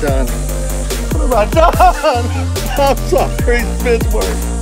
Done. What have I done? I'm sorry, Spitworth.